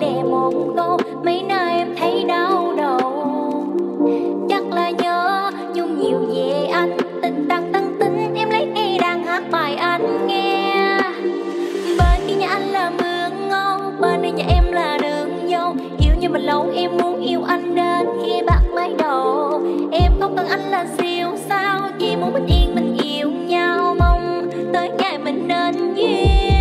để một câu, mấy nay em thấy đau đầu. Chắc là nhớ nhung nhiều về anh, tình tăng tính em lấy y đang hát bài anh nghe. Bên kia nhà anh là mưa ngâu, bên đây nhà em là đường dâu. Yêu như mình lâu em muốn yêu anh đến khi bạc mái đầu. Em không cần anh là siêu sao, chỉ muốn bình yên mình yêu nhau, mong tới ngày mình nên duyên.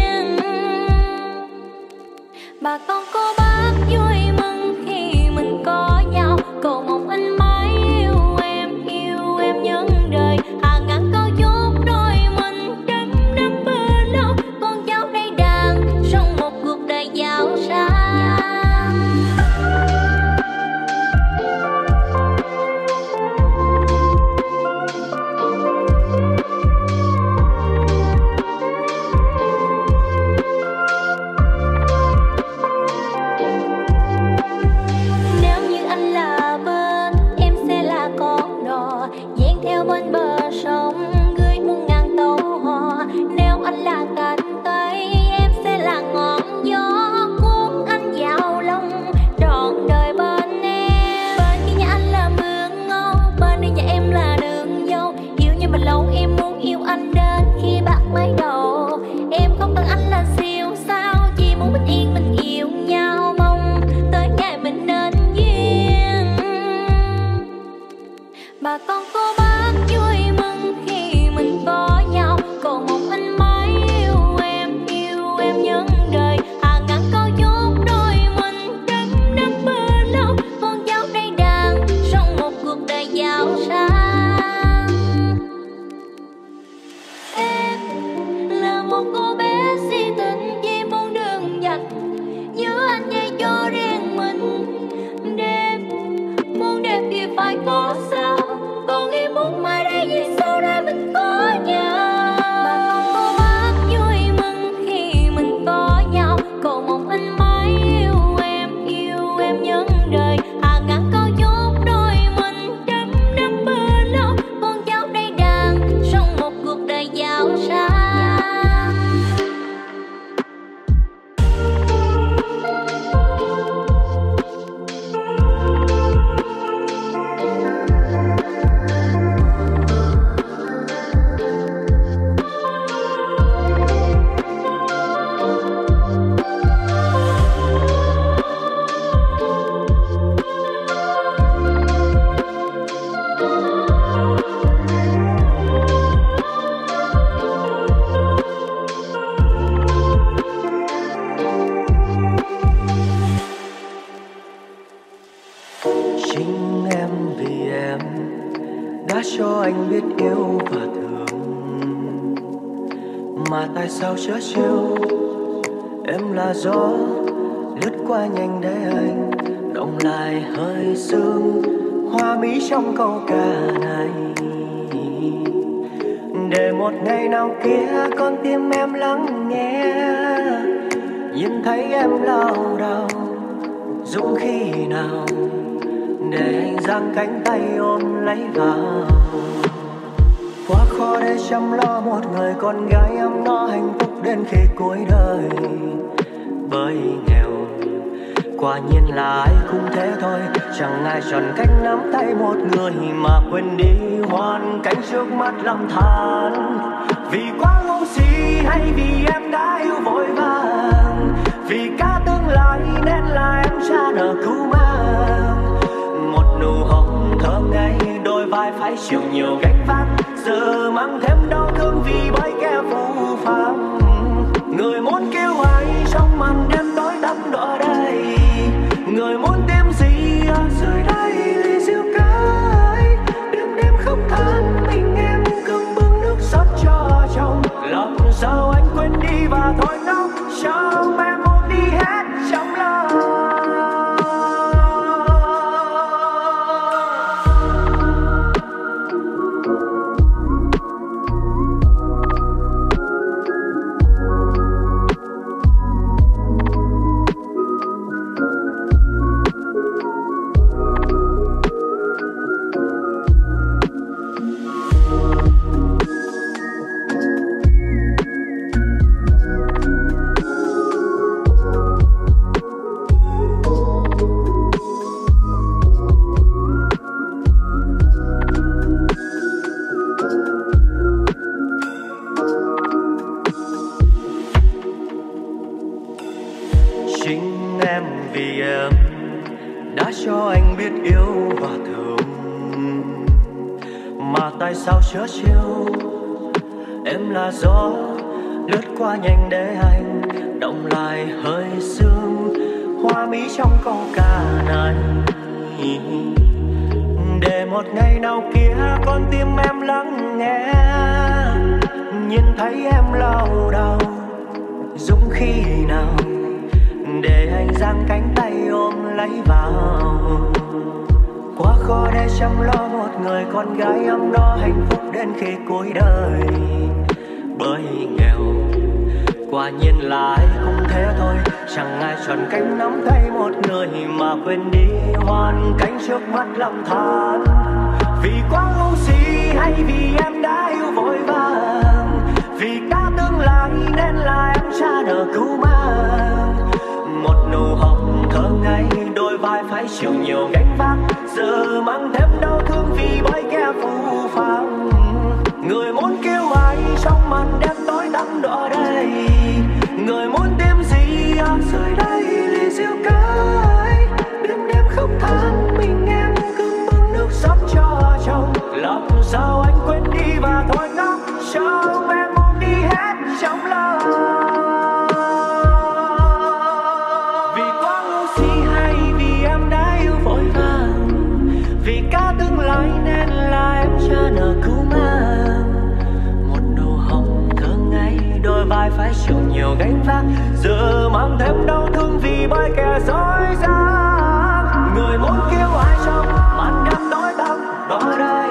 Bà con cô bác vui mừng khi mình có nhau, cầu mong anh mãi yêu em nhân đời. Hàng ngàn câu chúc đôi mình trăm năm bên nhau, con cháu đây đang sống một cuộc đời giàu sang. tại sao chớ chiều. Em là gió lướt qua nhanh để anh động lại hơi sương. Hoa mỹ trong câu ca này, để một ngày nào kia con tim em lắng nghe, nhìn thấy em lao đao. Dũng khi nào để anh giang cánh tay ôm lấy vào. Quá khó để chăm lo một người con gái ấm no hạnh phúc đến khi cuối đời. Bởi nghèo quả nhiên là ai cũng thế thôi, chẳng ai chuẩn cánh nắm tay một người mà quên đi hoàn cảnh trước mắt lầm than. Vì quá ngu si hay vì em đã yêu vội vàng, vì đã tương lai nên là em cha nợ cứu mang. Một nụ hồng thơ ngây đôi vai phải chịu nhiều gánh vác, giờ mang thêm đau thương vì bấy kẻ phù phàng. Người muốn kêu ai trong màn đêm tối tăm đó đây, người muốn tìm gì ở dưới đây ly rượu cái. Đêm đêm không than mình em cứ bưng nước sắp cho chồng, làm sao anh quên đi và thôi ngóc trong em muốn đi hết trong lòng. Phải chịu nhiều gánh vác, giờ mang thêm đau thương vì bởi kẻ dối gian. Người muốn kêu ai trong màn đêm tối tăm đó đây,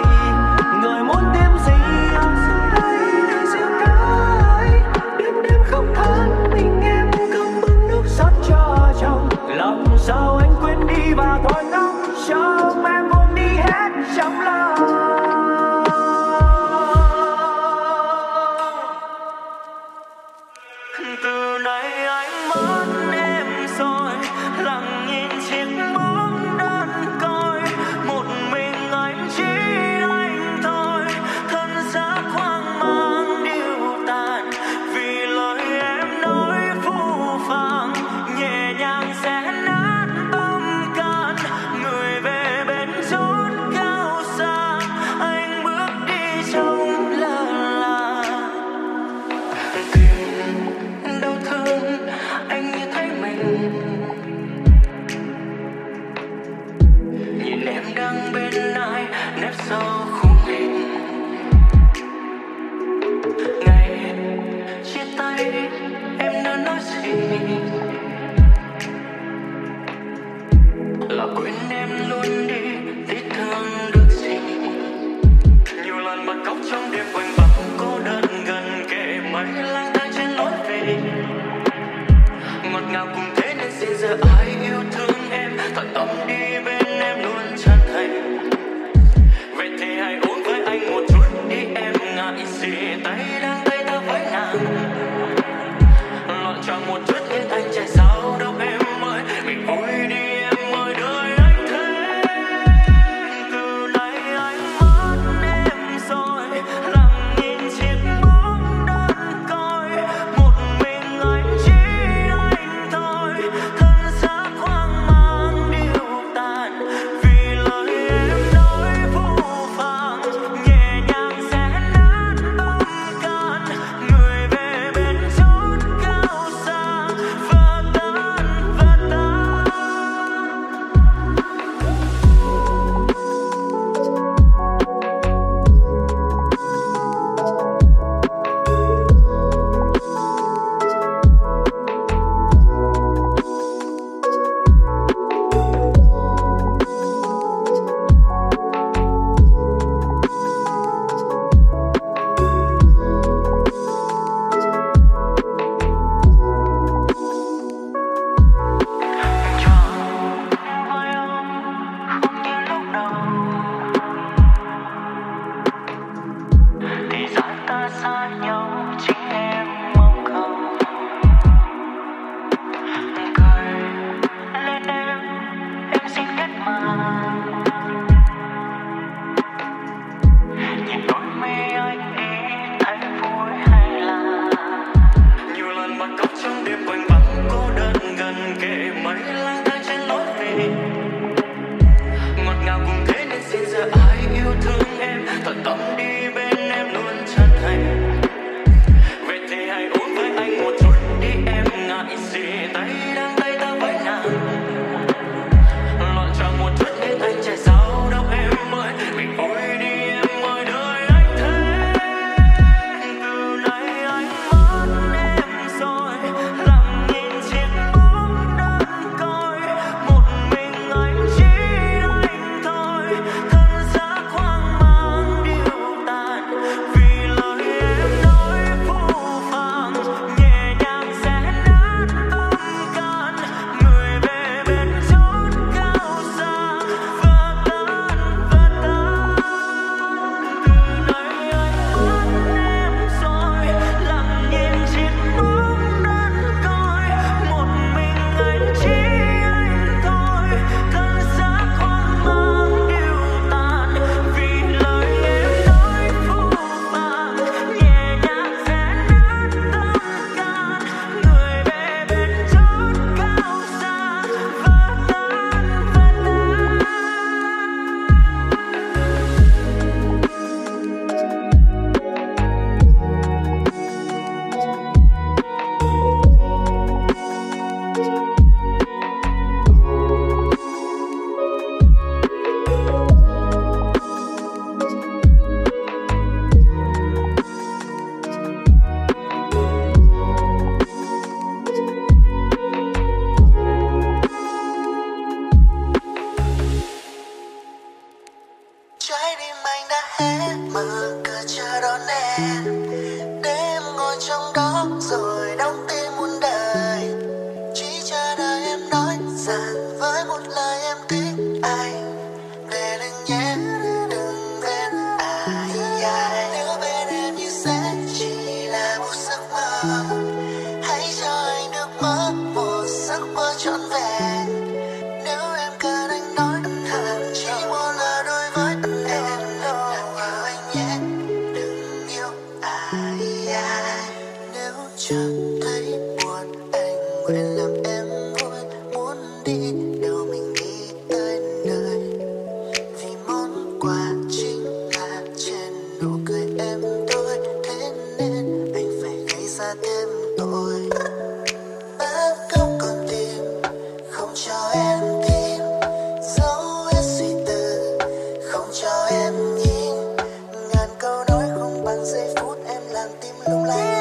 người muốn tìm gì ở dưới đây để riêng cái. Đêm đêm không than mình em cứ bưng nước sắp cho chồng, làm sao anh quên đi và thôi ngóc trong em vốn đi hết trong lòng. Hãy subscribe cho kênh Ghiền Mì Gõ để không bỏ lỡ những video hấp dẫn. chẳng thấy buồn, anh nguyện làm em muốn, muốn đi đâu mình đi tới nơi, vì món quà chính là trên nụ cười em tôi, thế nên anh phải gây ra thêm tội. Bác không còn tìm, không cho em tìm, dấu hết suy tư, không cho em nhìn, ngàn câu nói không bằng giây phút em làm tim lung lay.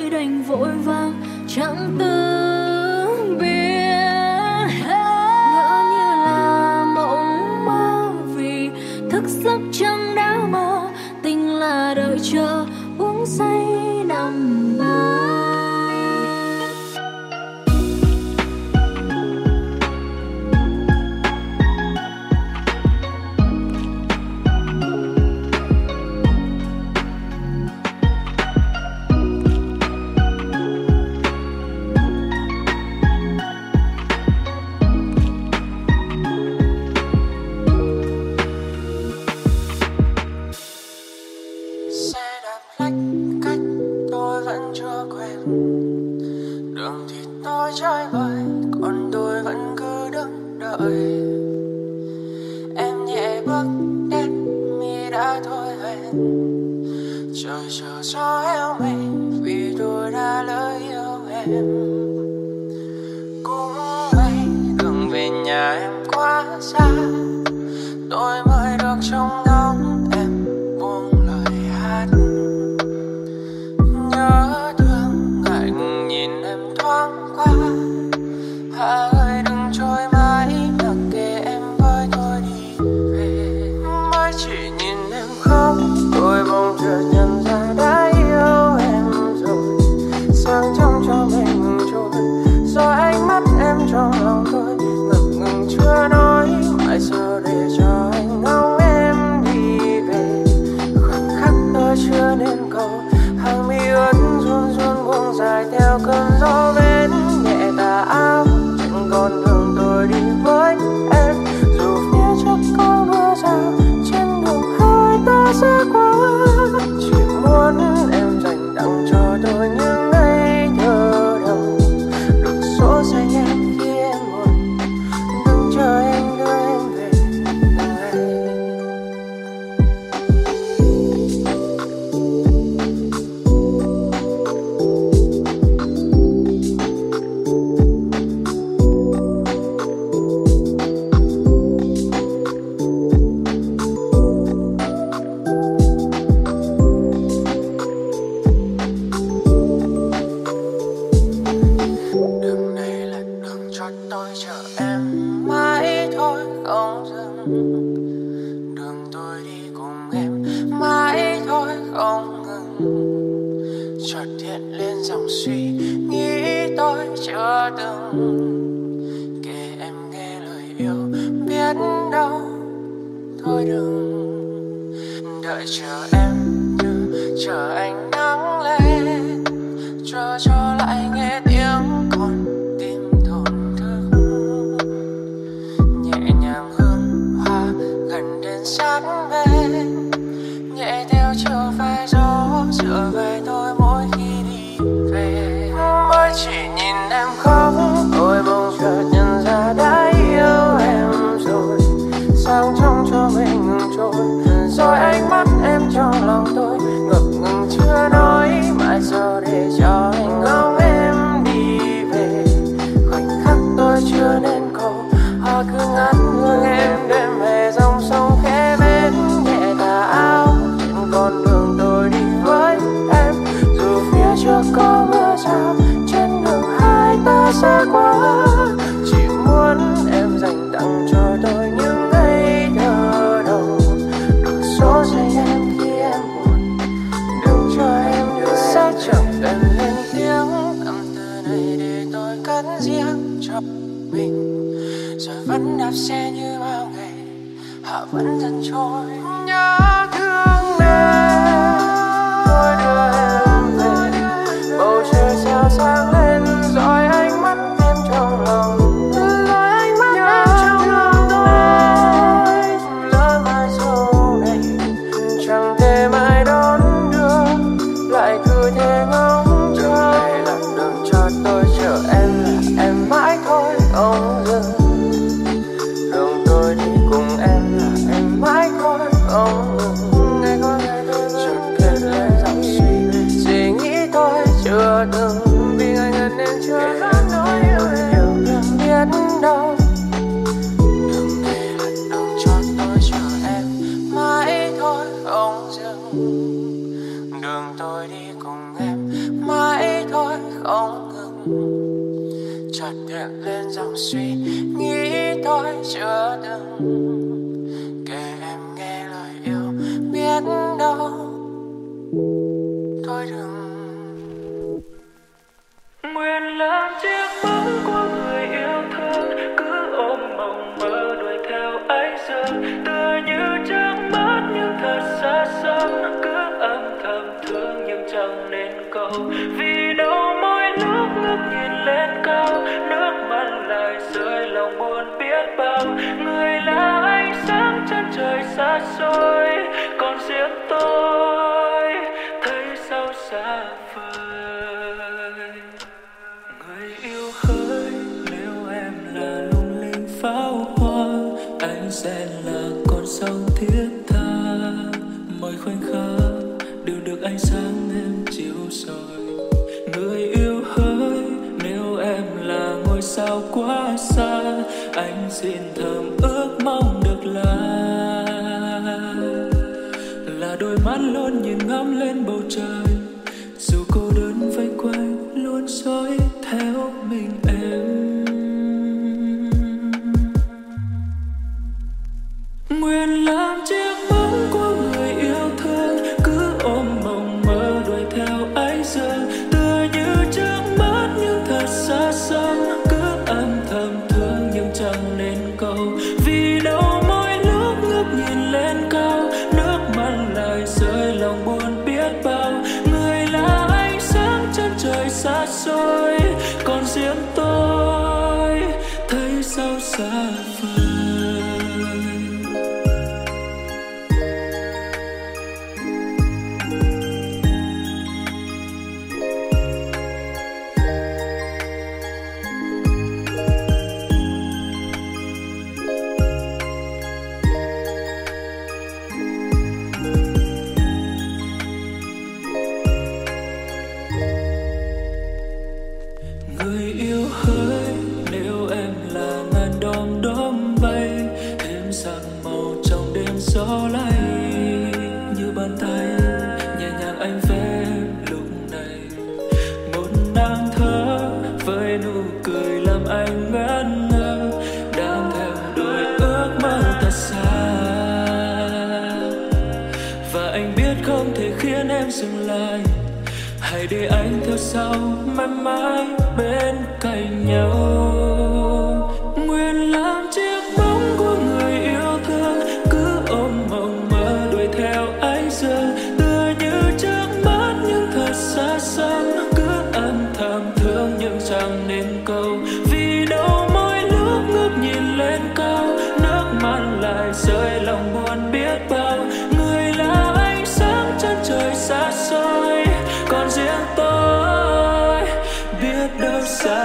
gửi đành vội vàng chẳng tư biết. Ngỡ như là mộng mơ vì thức giấc chẳng đã mơ, tình là đợi chờ uống say nằm mơ. Đường tôi đi cùng em mãi. không ngừng chợt hiện lên dòng suy nghĩ tôi chưa từng kể. Em nghe lời yêu biết đâu tôi đừng nguyện làm chiếc bóng của người yêu thương, cứ ôm mộng mơ đuổi theo ánh dương, tựa như trước mắt nhưng thật xa xăm, cứ âm thầm thương nhưng chẳng nên cầu, vì đâu mỗi lúc ngước nhìn lên cao nước mắt lại rơi, lòng buồn biết bao. Người là ánh sáng chân trời xa xôi, còn riêng tôi thấy sao xa vời. Người yêu hỡi, nếu em là lung linh pháo hoa, anh sẽ là con sông thiết tha, mọi khoảnh khắc đều được ánh sáng em chiếu soi. Người yêu hỡi, nếu em là ngôi sao quá xa, anh xin thầm ước mong được là đôi mắt luôn nhìn ngắm lên bầu trời, dù cô đơn vây quanh luôn dõi theo mình em. Nguyện làm chiếc bóng của người yêu thương, cứ ôm mộng mơ đuổi theo ánh dương, tựa như trước mắt nhưng thật xa xăm, cứ âm thầm thương nhưng chẳng nên cầu, vì đâu mỗi lúc ngước nhìn lên cao nước mắt lại rơi, lòng buồn biết bao. Người là ánh sáng chân trời xa xôi, còn riêng tôi thấy sao xa vời. Gió lay như bàn tay nhẹ nhàng anh vẽ lúc này, một nàng thơ với nụ cười làm anh ngẩn ngơ, đang theo đuổi ước mơ thật xa, và anh biết không thể khiến em dừng lại, hãy để anh theo sau mãi mãi bên cạnh nhau.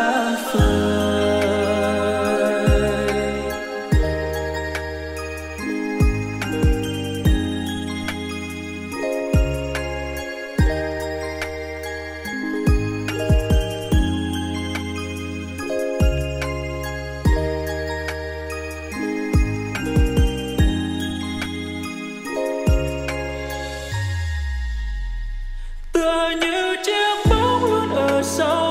Xa vời. Tựa như chiếc bóng luôn ở sau,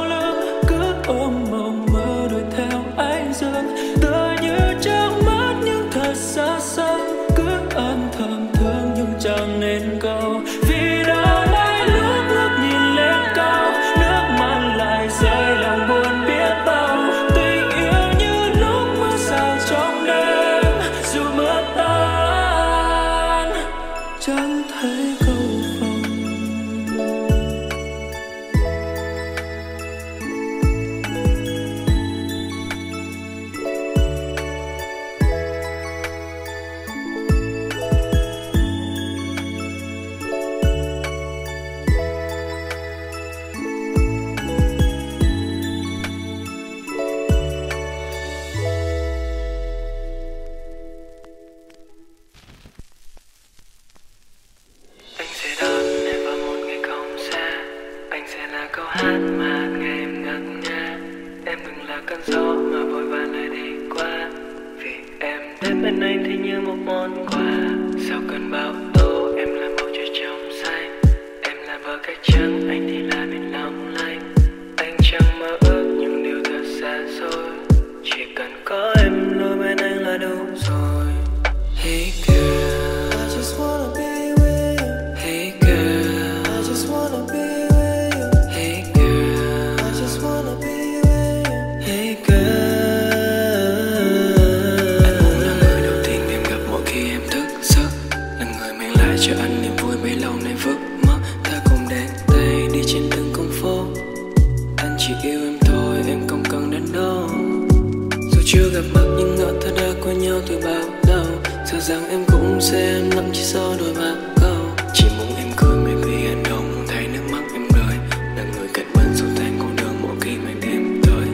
gặp mặt nhưng ngỡ ta đã quen nhau từ bao lâu. Giờ rằng em cũng xem lắm chỉ sau đôi ba câu. Chỉ mong em cười mấy khi anh đông thấy nước mắt em rơi. Là người cạnh bên dù tan cô đơn mỗi khi mà đêm tới.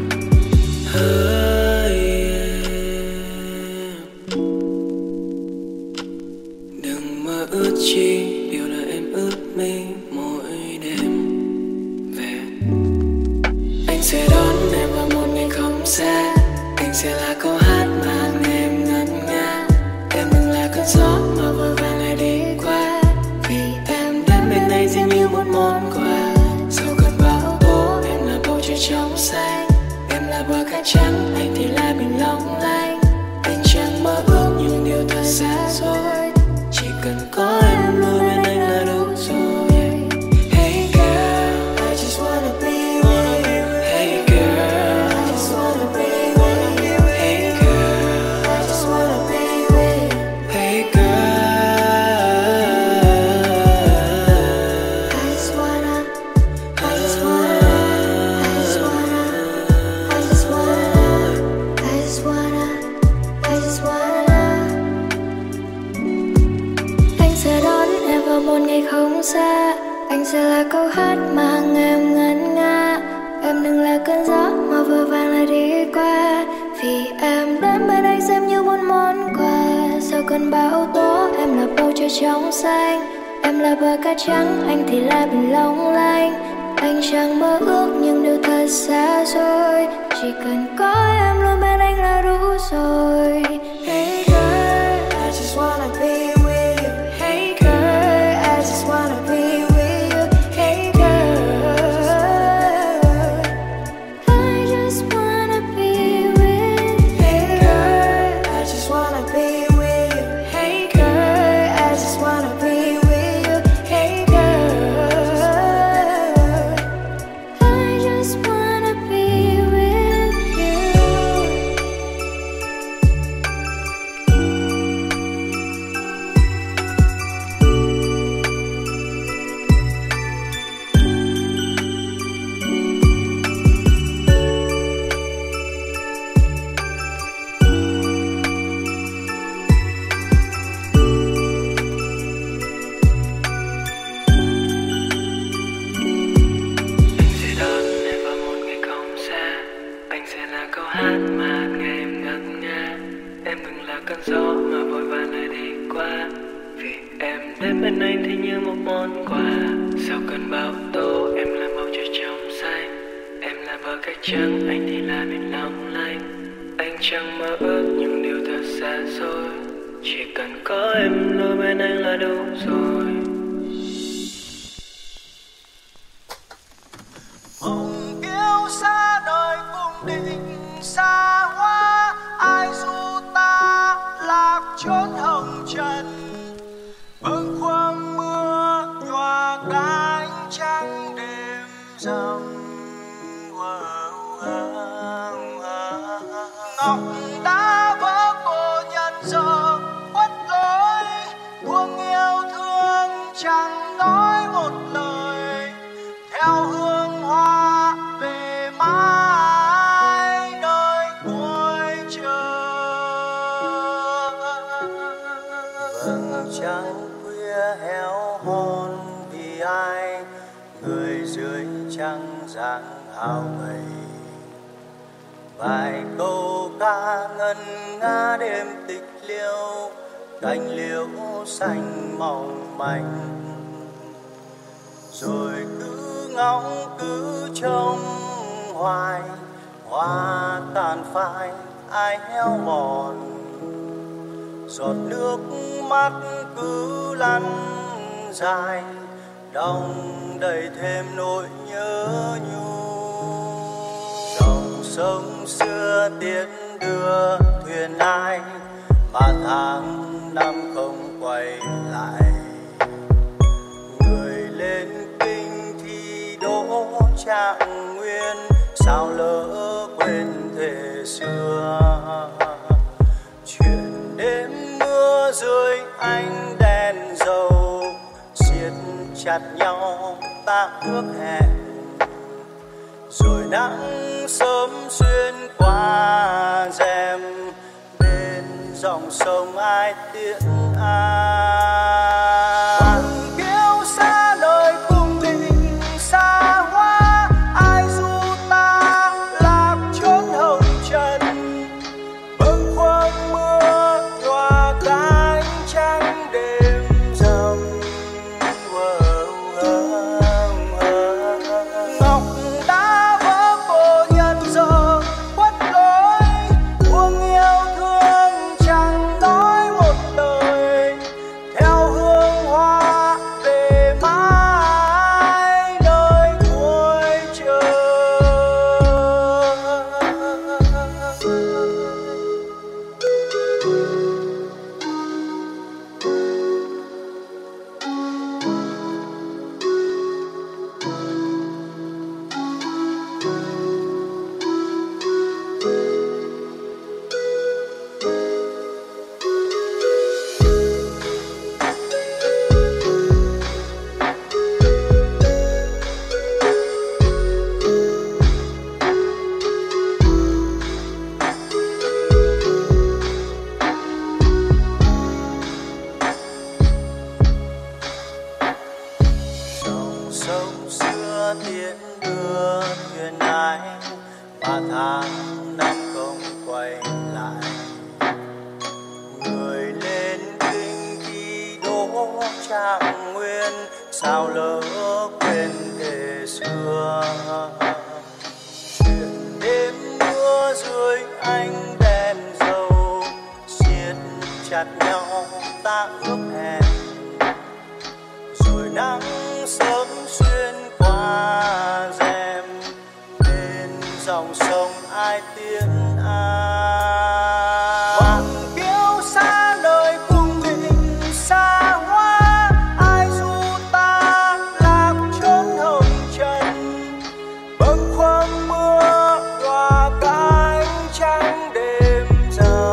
Hỡi em, đừng mơ ước chi điều là em ước mình mỗi đêm về. Anh sẽ đón em vào một ngày không xa. Anh sẽ là câu hát mà anh em ngân nga. Em đừng là cơn gió mà vội vàng lại đi qua. Vì em đến bên đây dường như một món quà. Sau cơn bão tố em là bầu trời trong xanh. Em là bờ cát trắng, anh thì là bình long lanh. Anh chẳng mơ ước những điều thật xa xôi. Chỉ cần có em luôn bên anh là đủ rồi. Hey girl, I just wanna be with you. Hey girl, I just wanna be with you. Hey girl, I just wanna be with you. Hey girl, I just wanna, I just wanna, I just wanna, I just wanna, I just wanna, I just wanna. Anh sẽ đón em vào một ngày không xa. Anh sẽ là câu hát mang em ngân nga. Em đừng là cơn gió mà vừa vàng lại đi qua. Vì em đến bên anh xem như một món quà. Sau cơn bão tố em là bầu trời trong xanh. Em là bờ cát trắng, anh thì là bình long lanh. Anh chẳng mơ ước những điều thật xa xôi. Chỉ cần có em luôn bên anh là đủ rồi. Hey girl, I just wanna be with you. Hey girl, I just wanna be with you. Hey girl, I just wanna be with you. Hey girl, I just wanna be with you. Hey girl, I just wanna be with you. Hey girl, I just wanna be with you. Anh sẽ đón em vào một ngày không xa. Anh sẽ là câu hát mà anh em ngân nga. Em đừng là cơn gió mà vội vàng lại đi qua. Vì em đến bên anh thì như một món quà. Sau cơn bão tố em là bầu trời trong xanh. Em là bờ cát trắng, anh thì là biển long lanh. Anh chẳng mơ ước những điều thật xa xôi. Chỉ cần có em luôn bên anh là đủ rồi. Hồng yêu xa đời cũng định xa hoa. Ai du ta lạc chốn hồng trần. Bâng khuâng mưa nhòa cánh trắng đêm rằm. Ngọc đã vỡ cô nhân giờ quất lối. Buông yêu thương chẳng nói một lời. Theo hương hoa về mãi nơi cuối trời. Vầng trăng khuya héo hon vì ai. Người dưới trăng dáng hao gầy. Vài câu ca ngân nga đêm tịch liêu. Cành liễu xanh mỏng manh. Rồi cứ ngóng cứ trông hoài. Hoa tàn phai ai héo mòn. Giọt nước mắt cứ lăn dài. Đong đầy thêm nỗi nhớ nhung. Dòng sông xưa tiến đưa thuyền ai. Mà tháng năm không quay lại. Người lên kinh thi đỗ trạng nguyên. Sao lỡ quên thề xưa. Chuyện đêm mưa dưới ánh đèn dầu. Siết chặt nhau ta ước hẹn. Rồi nắng sớm xuyên qua rèm. sông xưa tiễn đưa thuyền ái, ba tháng đã không quay lại. Người lên kinh khi đỗ Trạng Nguyên, sao lỡ quên kể xưa. Chuyện đêm mưa dưới ánh đèn dầu, siết chặt nhau ta ước hẹn, rồi nắng sớm xuyên qua rèm bên dòng sông ai tiên ai. Hoàng kiêu xa lời cung đình xa hoa, ai du ta lạc chốn hồng trần. Bâng khuâng mưa hòa cả ánh trăng đêm giờ.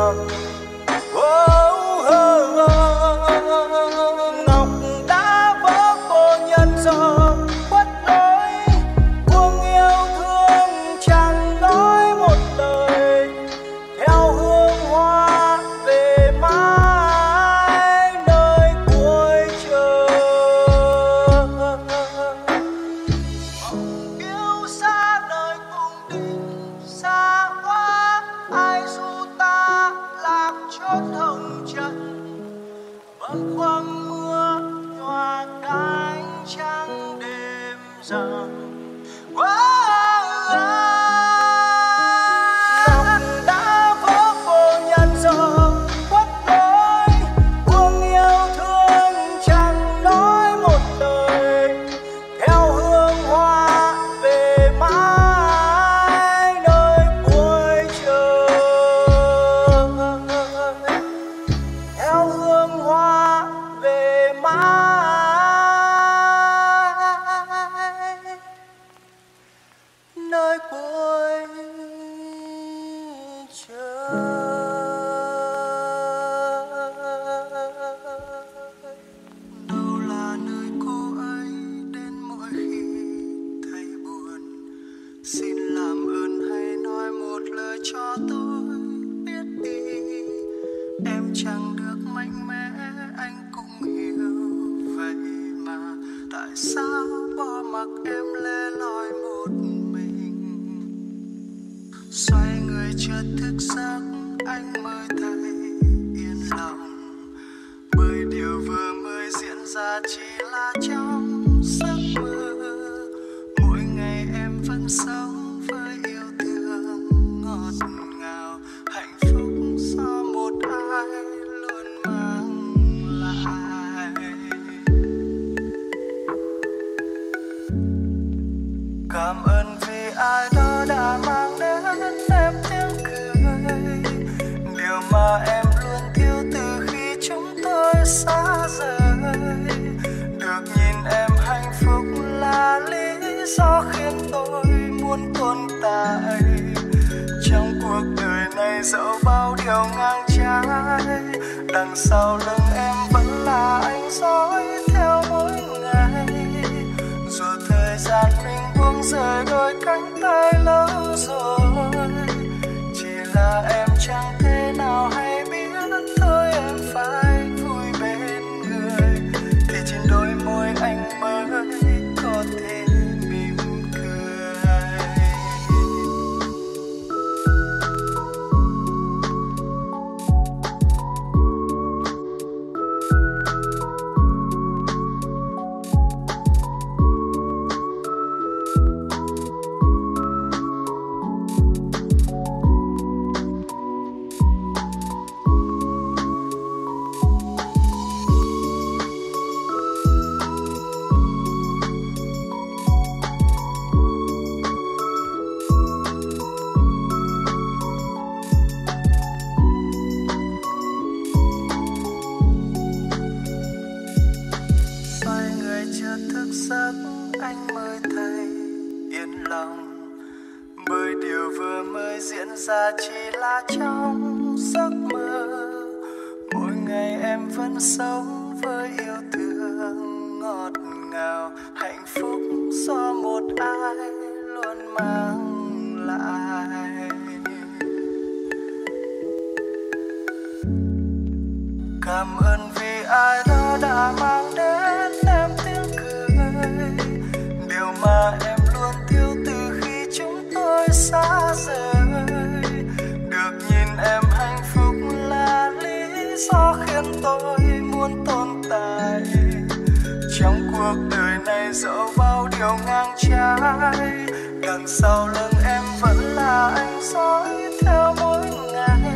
Quang mưa nhòa cánh trắng đêm giờ. Nơi cuối trời. Đâu là nơi cô ấy đến mỗi khi thấy buồn. Xin làm ơn hãy nói một lời cho tôi biết đi. Em chẳng được mạnh mẽ anh cũng hiểu vậy mà. Tại sao bỏ mặc em lẻ loi một mình? Xoay người chợt thức giấc anh mới thấy yên lòng, bởi điều vừa mới diễn ra chỉ là trong giấc mơ. Mỗi ngày em vẫn sống với yêu thương ngọt ngào, hạnh phúc do một ai luôn mang lại. Cảm ơn vì ai đó đã mang mà em luôn thiếu từ khi chúng tôi xa rời. Được nhìn em hạnh phúc là lý do khiến tôi muốn tồn tại. Trong cuộc đời này dẫu bao điều ngang trái, đằng sau lưng em vẫn là anh dõi theo mỗi ngày. Dù thời gian mình buông rời đôi cánh tay lâu rồi, chỉ là em chẳng thể hay biết thôi em phải vui bên người. Thì trên đôi môi anh mới có thể mỉm cười. Anh mới thấy yên lòng, bởi điều vừa mới diễn ra chỉ là trong giấc mơ. Mỗi ngày em vẫn sống với yêu thương ngọt ngào, hạnh phúc do một ai luôn mang lại. Cảm ơn vì ai đó đã mang đến em tiếng cười. chiều ngang trái, đằng sau lưng em vẫn là anh dõi theo mỗi ngày.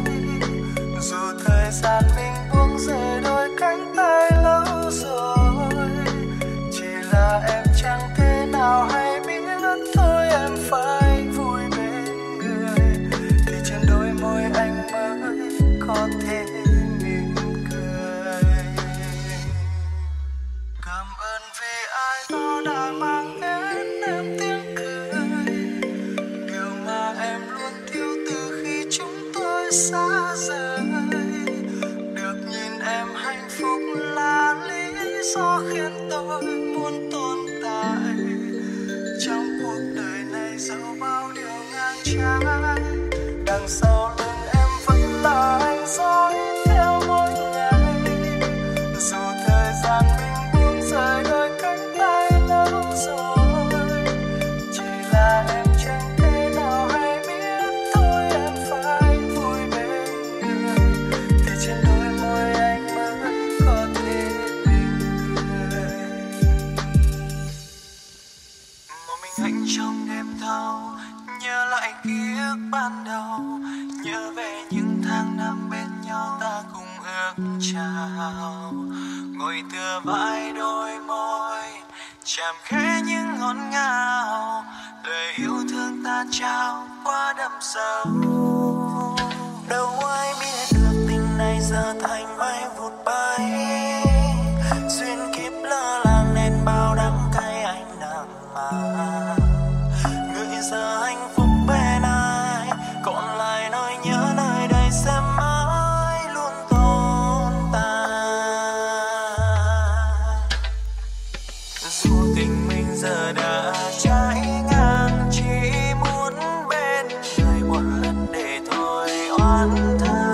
Dù thời gian mình buông rời đôi cánh tay lâu rồi, chỉ là em chẳng thế nào hay biết thôi em phải vui bên người, thì trên đôi môi anh mới có thể mỉm cười. Cảm ơn vì ai đó đã mang đến em tiếng cười, điều mà em luôn thiếu từ khi chúng tôi xa rời. Được nhìn em hạnh phúc là lý do khiến tôi muốn tồn tại. Trong cuộc đời này dẫu bao điều ngang trái, đằng sau lưng em vẫn là anh dõi theo mỗi ngày. Dù thời gian mình buông rời đôi cánh tay lâu rồi, chỉ là em chẳng thể nào hay biết thôi em phải vui bên người, thì trên đôi môi anh mới có thể mỉm cười. Một mình anh trong đêm thâu, nhớ lại ký ức ban đầu, nhớ về những tháng năm bên nhau ta cùng ước chào. Ngồi tựa vai đôi môi, chạm khẽ những ngọt ngào, lời yêu thương ta trao qua đậm sâu. Đâu ai biết được tình này giờ thành mây vụt bay, xuyên kiếp lơ làng nên bao đắng cay anh đang mang. Người giờ hạnh phúc bên ai, còn lại nỗi nhớ nơi đây sẽ mãi luôn tồn tại. Dù tình mình giờ đã cháy ngang, chỉ muốn bên người một lần để thôi oán tha.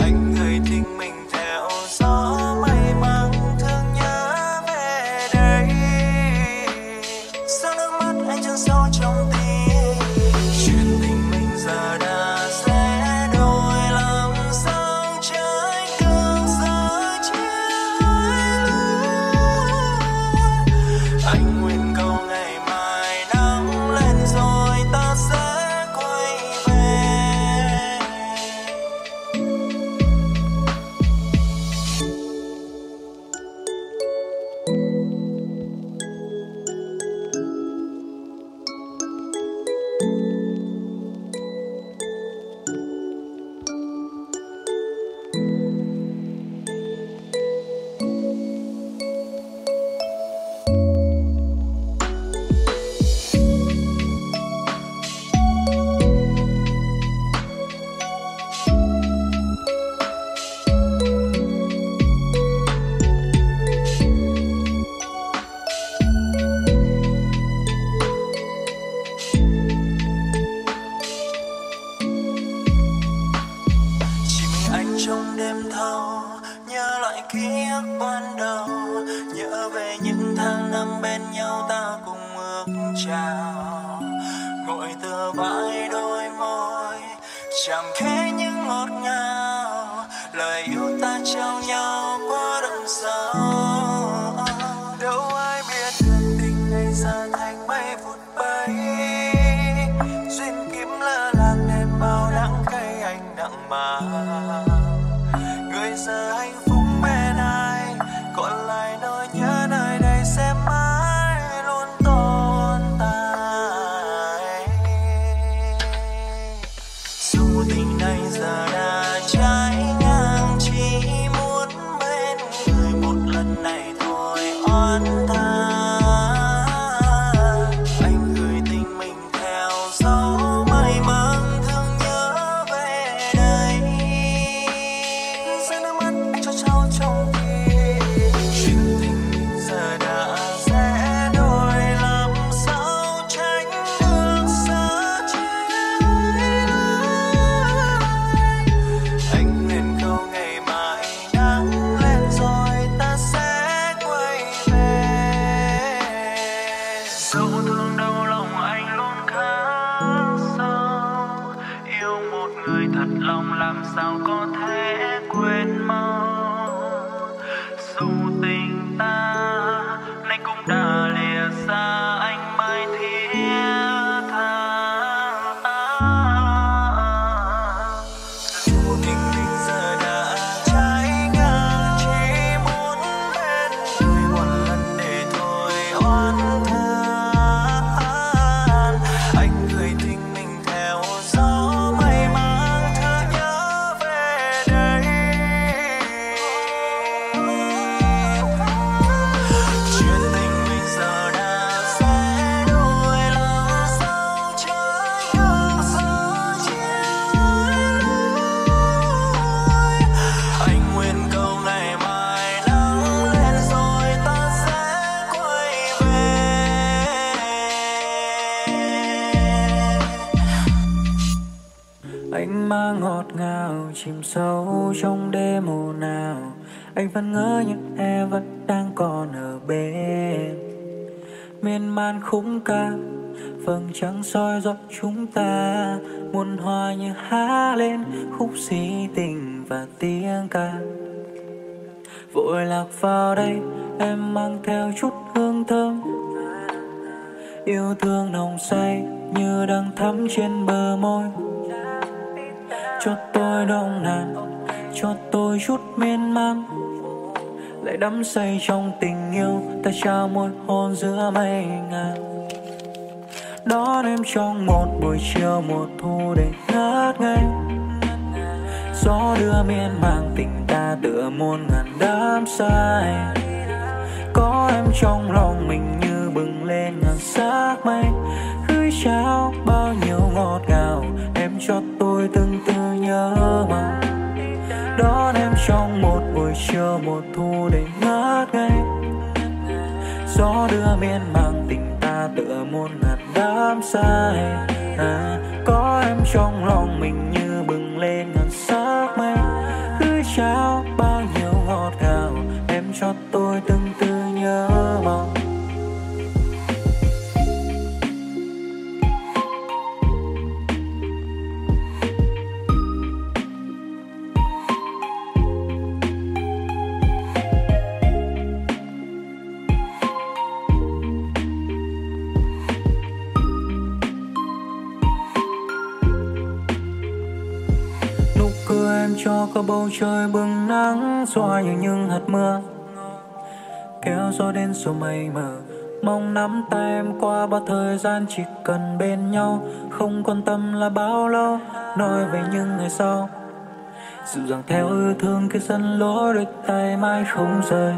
Anh người tình mình theo gió mây mang thương nhớ về đây, sao nước mắt anh chẳng sâu trong tim. Chuyện tình mình giờ đã sẽ đổi, làm sao trái cơn gió chia. Anh nguyện cầu ngày mai nắng lên rồi ta sẽ quay về. Trong đêm thâu, nhớ lại ký ức ban đầu, nhớ về những tháng năm bên nhau ta cùng ước chào. Ngồi tựa vai đôi môi, chạm khẽ những ngọt ngào, lời yêu ta trao nhau qua đậm sâu. Đâu ai biết được tình ngày giờ thành mây vụt bay, duyên kiếm lơ làng nên bao đắng cay anh nặng mà. Giờ hạnh phúc bên ai, còn lại nỗi nhớ nơi đây sẽ mãi luôn tồn tại. Dù tình này giờ đã trái ngang, chỉ muốn bên người một lần này thôi oán tha. Anh gửi tình mình theo gió mây mang thương nhớ về đây, trong khi chuyện tình giờ đã sẽ đổi, làm sao tránh được xa chia lối. Anh nguyện cầu ngày mai nắng lên rồi ta sẽ quay về. Dẫu thương đau lòng anh luôn khá sâu, yêu một người thật lòng làm sao có thể quên mau. Tình ta nay cũng đã Chìm sâu trong đêm mùa nào, anh vẫn ngỡ những em vẫn đang còn ở bên. Miên man khung ca, vầng trăng soi dõi chúng ta, muôn hoa như há lên khúc si tình và tiếng ca. Vội lạc vào đây, em mang theo chút hương thơm, yêu thương nồng say như đang thắm trên bờ môi. Cho tôi đông nàng, cho tôi chút miên man, lại đắm say trong tình yêu. Ta trao một hôn giữa mây ngàn, đón em trong một buổi chiều mùa thu đầy ngát ngây. Gió đưa miên man tình ta tựa muôn ngàn đám say. Có em trong lòng mình như bừng lên ngàn sắc mây. Gửi trao bao nhiêu ngọt ngào, em cho tôi từng tư nhớ mong. Đón em trong một buổi chiều mùa thu đầy ngát ngây. Gió đưa miên man tình ta tựa muôn ngàn đám say. Có em trong lòng mình như bừng lên ngàn sắc mây. Gửi trao bao nhiêu ngọt ngào, em cho tôi từng tư nhớ mong. Cho có bầu trời bừng nắng xóa như những hạt mưa, kéo gió đến số mây mờ. Mong nắm tay em qua bao thời gian, chỉ cần bên nhau, không quan tâm là bao lâu. Nói về những ngày sau, dịu dàng theo yêu thương cái sân lối, đôi tay mãi không rời.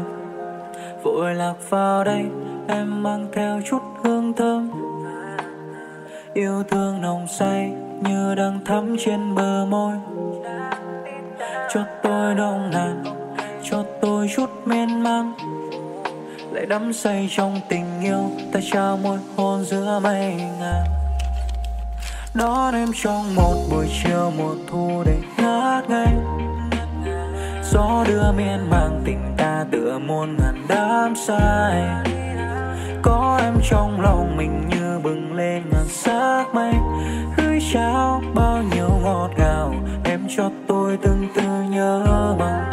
Vội lạc vào đây, em mang theo chút hương thơm, yêu thương nồng say như đang thắm trên bờ môi. Cho tôi đông nàng, cho tôi chút miên man, lại đắm say trong tình yêu. Ta trao môi hôn giữa mây ngàn, đón em trong một buổi chiều mùa thu đầy ngát ngây. Gió đưa miên man tình ta tựa muôn ngàn đám say. Có em trong lòng mình như bừng lên ngàn sắc mây. Gửi trao bao nhiêu ngọt ngào, em cho tôi từng tư nhớ mong.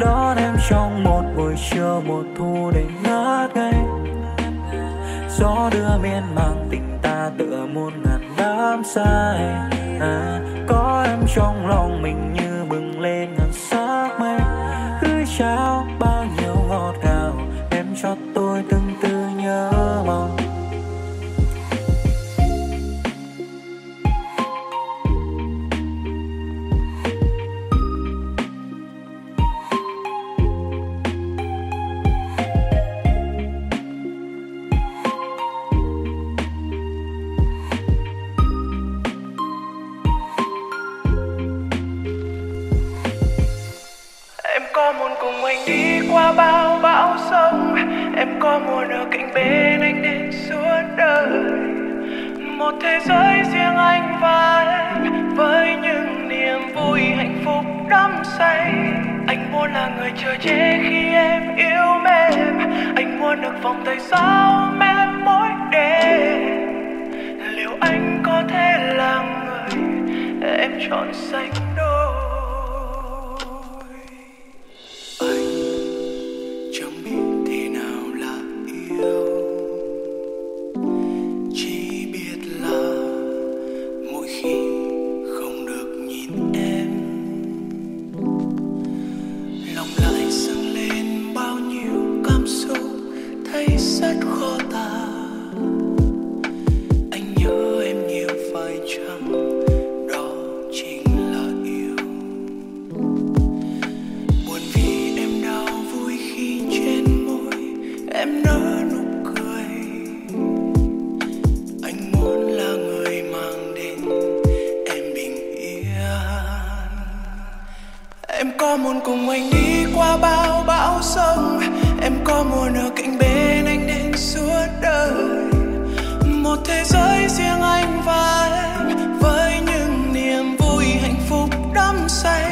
Đón em trong một buổi chiều mùa thu đầy ngát ngây. Gió đưa miên man tình ta tựa muôn ngàn đám say. Có em trong lòng mình như bừng lên ngàn sắc mây. Gửi trao bao nhiêu ngọt ngào, em cho tôi từng tư nhớ mong. Bao bão sông em có muốn ở cạnh bên anh đến suốt đời. Một thế giới riêng anh và em, với những niềm vui hạnh phúc đắm say. Anh muốn là người chờ che khi em yêu mềm. Anh muốn được vòng tay sao em mỗi đêm. Liệu anh có thể là người em chọn sánh đôi? Rất khó cùng anh đi qua bao bão sông, em có muốn ở cạnh bên anh đến suốt đời. Một thế giới riêng anh và em, với những niềm vui hạnh phúc đắm say.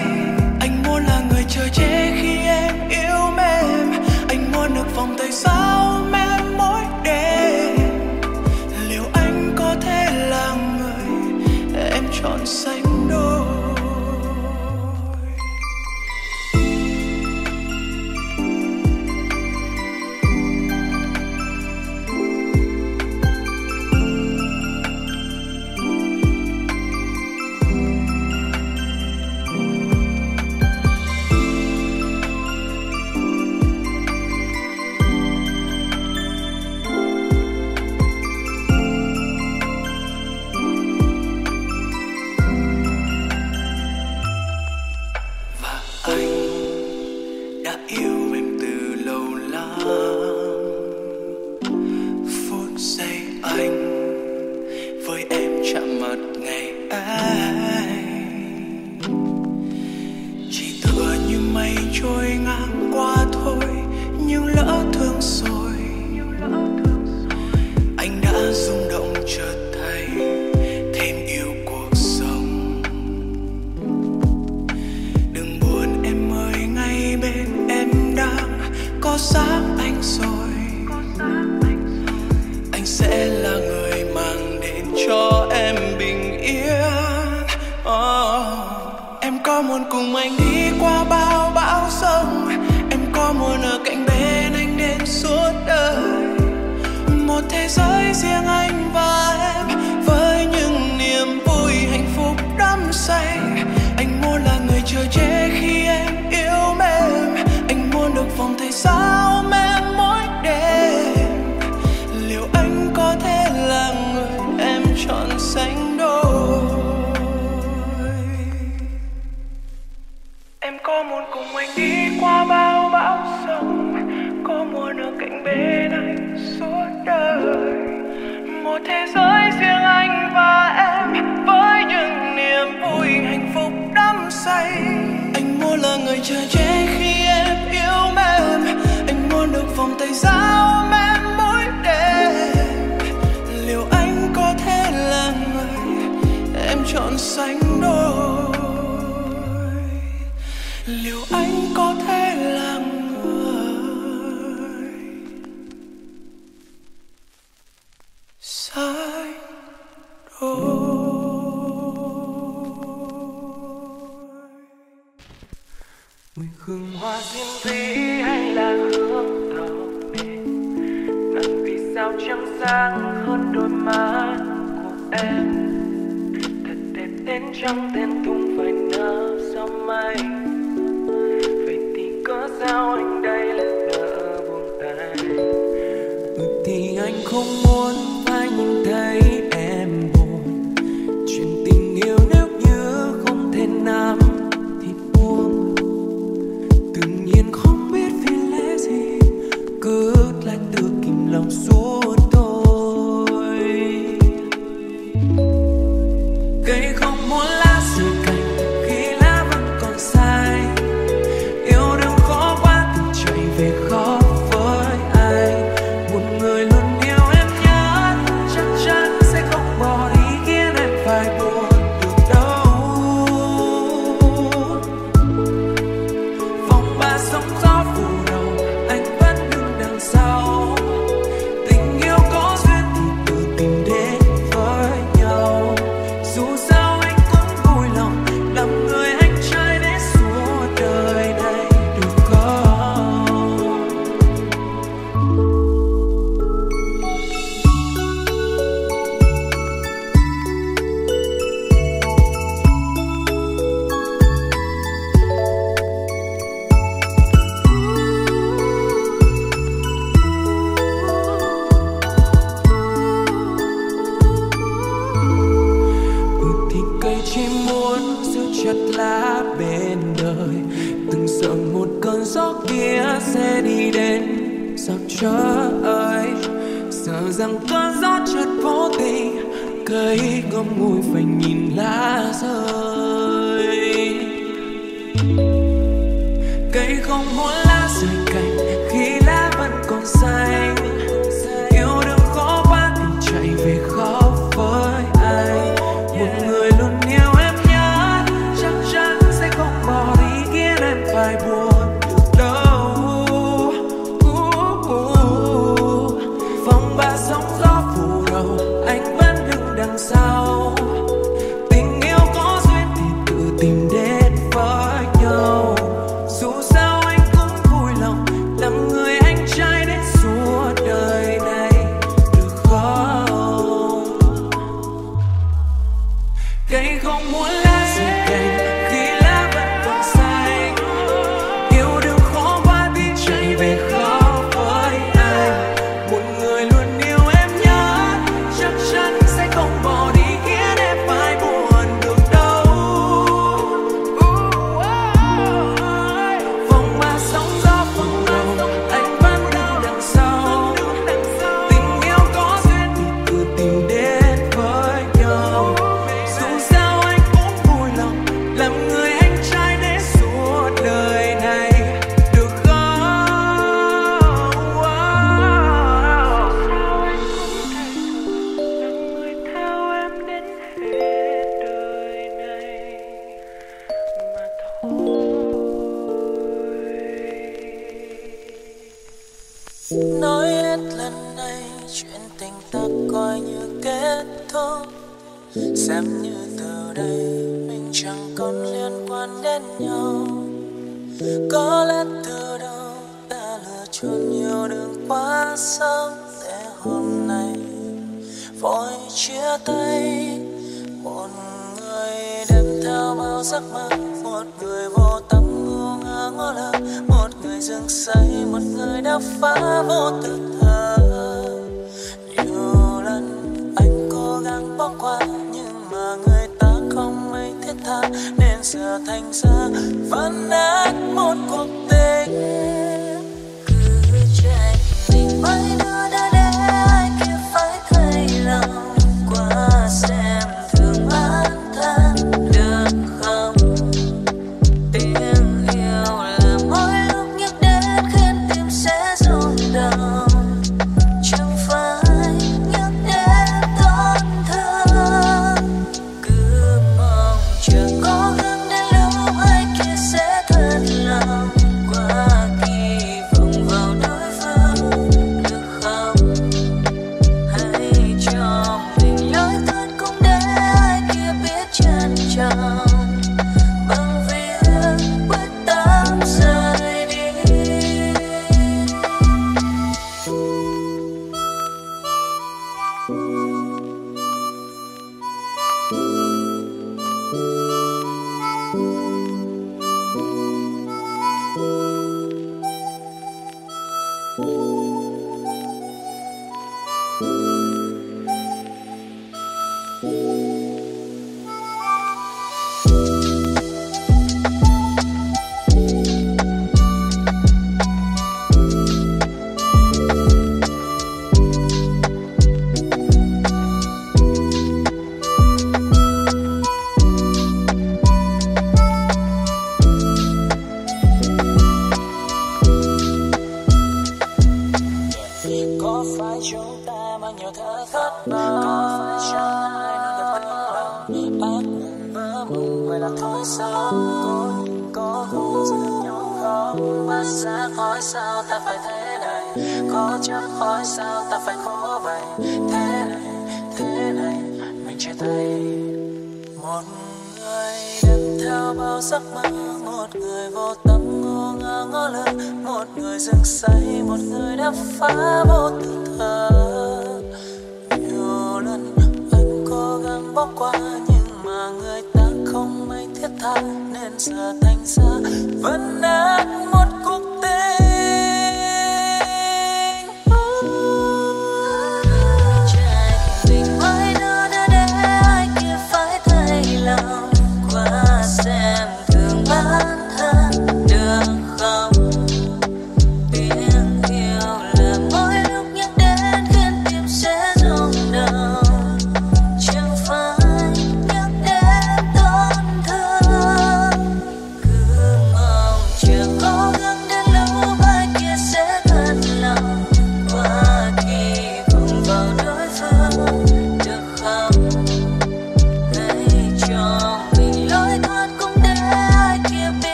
Anh muốn là người trời che khi em yêu mềm, anh muốn được vòng tay sao em mỗi đêm. Liệu anh có thể là người em chọn sánh đôi? đây không muốn lá rơi cành khi lá vẫn còn xanh. Yêu đừng khó quá tình chạy về khó với ai. Một người luôn yêu em nhớ chắc chắn sẽ không bỏ đi khiến em phải buồn đâu. Phong ba sóng gió phủ đầu anh vẫn đứng đằng sau. Nói hết lần này chuyện tình ta coi như kết thúc. Xem như từ đây mình chẳng còn liên quan đến nhau. Có lẽ từ đâu ta lựa chọn nhiều đường quá sâu để hôm nay vội chia tay. Một người đem theo bao giấc mơ, một người vô tâm ngu ngơ ngó lơ, một người dừng say, một người đã phá vô tự thờ. Nhiều lần anh cố gắng bỏ qua nhưng mà người ta không mấy thiết tha, nên giờ thành ra vẫn nát một cuộc tình. Cứ trách mình mấy đứa đã để ai kia phải thay lòng qua xem.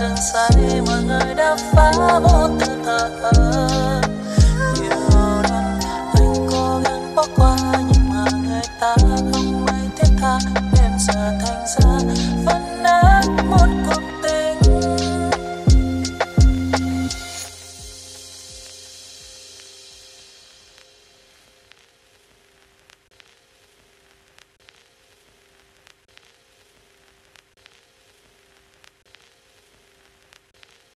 Dừng xa đi mà người đã phá bỏ tự thở.